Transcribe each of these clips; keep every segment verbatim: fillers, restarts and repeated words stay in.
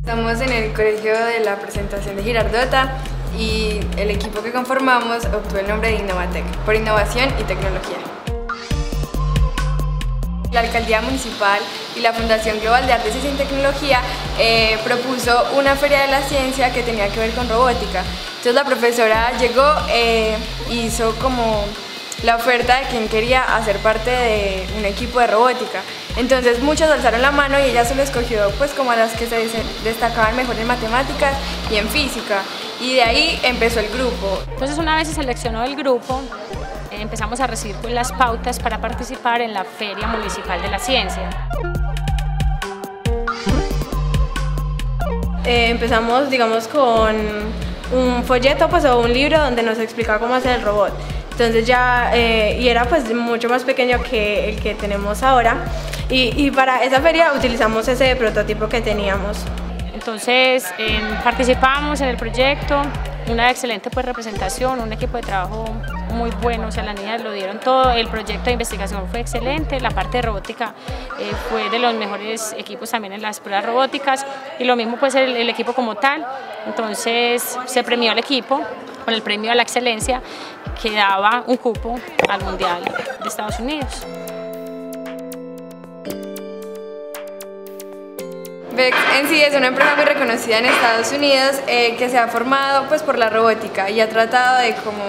Estamos en el colegio de la presentación de Girardota y el equipo que conformamos obtuvo el nombre de Innovatec, por innovación y tecnología. La Alcaldía Municipal y la Fundación Global de Artes y Tecnología eh, propuso una feria de la ciencia que tenía que ver con robótica. Entonces la profesora llegó e eh, hizo como la oferta de quien quería hacer parte de un equipo de robótica. Entonces muchos alzaron la mano y ella solo escogió pues como a las que se destacaban mejor en matemáticas y en física. Y de ahí empezó el grupo. Entonces una vez se seleccionó el grupo, empezamos a recibir pues, las pautas para participar en la Feria Municipal de la Ciencia. Eh, empezamos digamos con un folleto pues, o un libro donde nos explicaba cómo hacer el robot. Entonces ya, eh, y era pues mucho más pequeño que el que tenemos ahora. Y, y para esa feria utilizamos ese prototipo que teníamos. Entonces eh, participamos en el proyecto, una excelente pues, representación, un equipo de trabajo muy bueno, o sea, las niñas lo dieron todo, el proyecto de investigación fue excelente, la parte de robótica eh, fue de los mejores equipos también en las pruebas robóticas y lo mismo pues el, el equipo como tal, entonces se premió al equipo con el premio a la excelencia que daba un cupo al Mundial de Estados Unidos. VEX en sí es una empresa muy reconocida en Estados Unidos eh, que se ha formado pues, por la robótica y ha tratado de como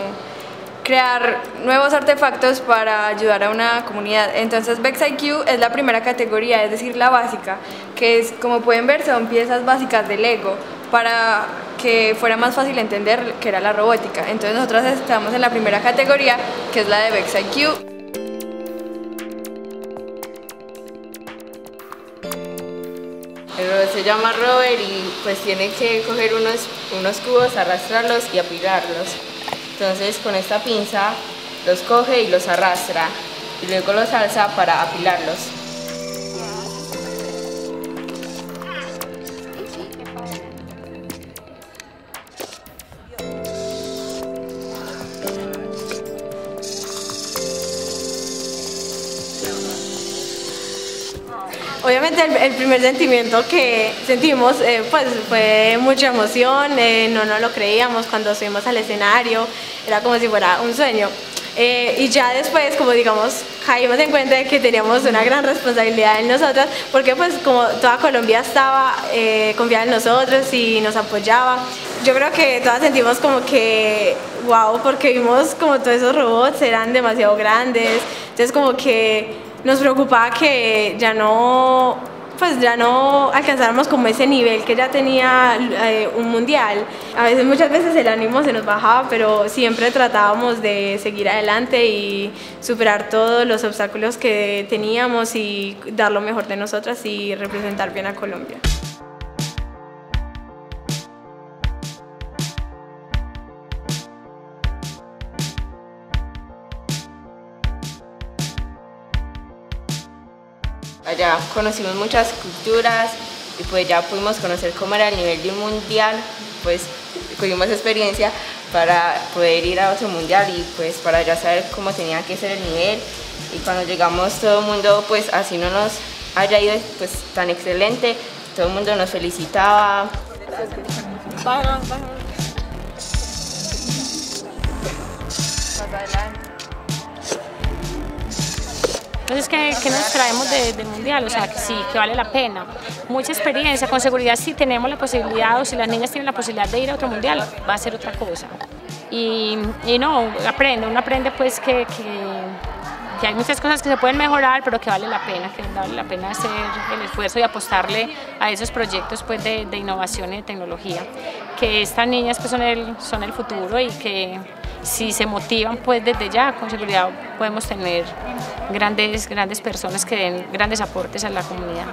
crear nuevos artefactos para ayudar a una comunidad. Entonces VEX I Q es la primera categoría, es decir, la básica, que es, como pueden ver, son piezas básicas de Lego para que fuera más fácil entender qué era la robótica. Entonces nosotros estamos en la primera categoría, que es la de VEX I Q. Se llama Rover y pues tiene que coger unos, unos cubos, arrastrarlos y apilarlos. Entonces con esta pinza los coge y los arrastra y luego los alza para apilarlos. Obviamente el, el primer sentimiento que sentimos eh, pues, fue mucha emoción, eh, no nos lo creíamos cuando subimos al escenario, era como si fuera un sueño. Eh, y ya después, como digamos, caímos en cuenta de que teníamos una gran responsabilidad en nosotras, porque pues como toda Colombia estaba eh, confiada en nosotros y nos apoyaba. Yo creo que todas sentimos como que wow, porque vimos como todos esos robots eran demasiado grandes, entonces como que nos preocupaba que ya no, pues ya no alcanzáramos como ese nivel que ya tenía eh, un mundial. A veces, muchas veces el ánimo se nos bajaba, pero siempre tratábamos de seguir adelante y superar todos los obstáculos que teníamos y dar lo mejor de nosotras y representar bien a Colombia. Allá conocimos muchas culturas y pues ya pudimos conocer cómo era el nivel de un mundial, pues tuvimos experiencia para poder ir a otro mundial y pues para ya saber cómo tenía que ser el nivel. Y cuando llegamos todo el mundo, pues así no nos haya ido pues tan excelente, todo el mundo nos felicitaba. Entonces, ¿qué, ¿qué nos traemos de, del mundial? O sea, que sí, que vale la pena. Mucha experiencia, con seguridad si tenemos la posibilidad o si las niñas tienen la posibilidad de ir a otro mundial, va a ser otra cosa. Y, y no, aprende, uno aprende pues que, que, que hay muchas cosas que se pueden mejorar, pero que vale la pena, que vale la pena hacer el esfuerzo y apostarle a esos proyectos pues, de, de innovación y de tecnología. Que estas niñas pues, son, el, son el futuro y que si se motivan pues desde ya, con seguridad podemos tener grandes, grandes personas que den grandes aportes a la comunidad.